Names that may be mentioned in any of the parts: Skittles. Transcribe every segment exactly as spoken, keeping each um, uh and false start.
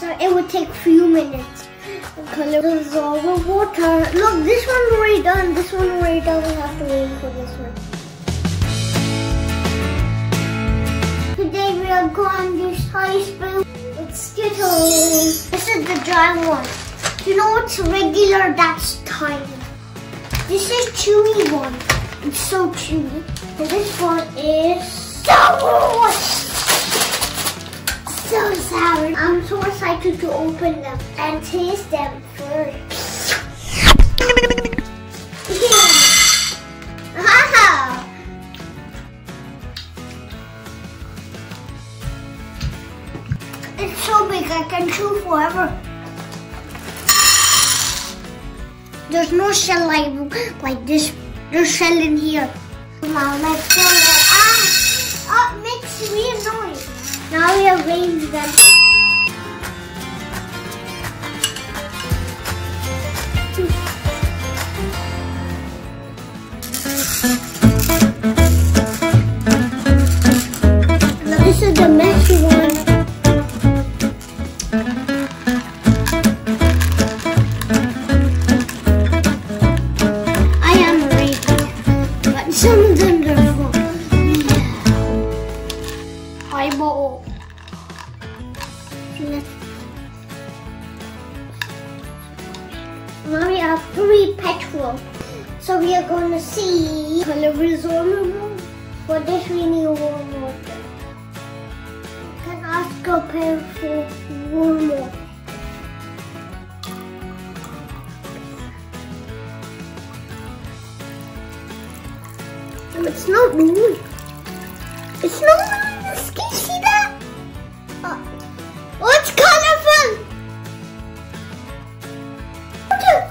So it would take few minutes. Color those over water. Look, this one's already done. This one's already done. We have to wait for this one. Today we are going to use high spoon with Skittles. This is the dry one. You know what's regular? That's tiny. This is chewy one. It's so chewy. And this one is sour. So sour. I'm so excited to open them and taste them first. Yeah. Wow. It's so big. I can chew forever. There's no shell like, like this. There's shell in here. Now let's go. Ah! Oh, it makes weird noise. Now we arrange them. Now this is the messy one. Someone's under the phone. Yeah. Eyeball. Now we have three petrol. So we are going to see color resolvable. For this we need warm water. You can ask your parents for warm water. It's not blue. It's not blue in the skin. See that? Oh, oh it's colorful. Oh, look!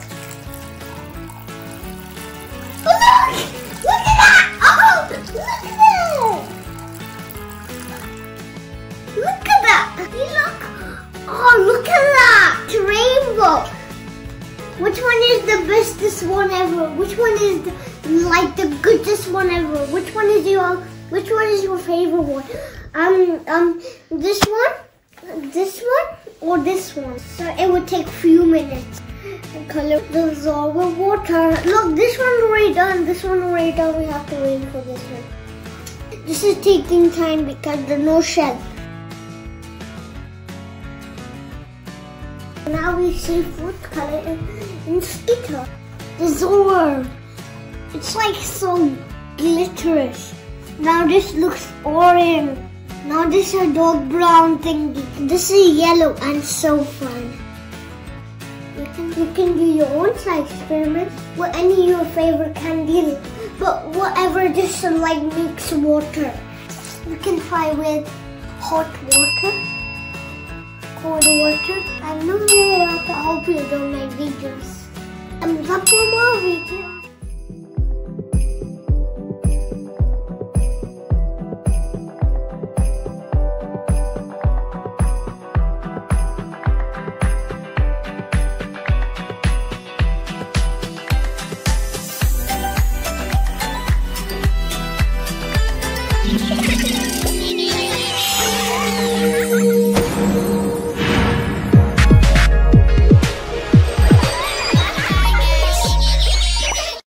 Look at that! Oh, look at that! Look at that! You look! Oh, look at that! It's rainbow. Which one is the bestest one ever? Which one is the like the goodest one ever? Which one is your which one is your favorite one? Um um this one, this one, or this one? So it would take few minutes. And color those over water. Look, this one's already done. This one's already done. We have to wait for this one. This is taking time because there's no shell. Now we see food color in, in Skittles. This over. It's like so glitterish. Now this looks orange. Now this is a dark brown thingy. This is yellow and so fun. You can, you can do your own side experiments with any of your favorite candy. But whatever this is like mixed water. You can try with hot water, cold water. I know you, I hope you don't like videos. I'm up for more videos.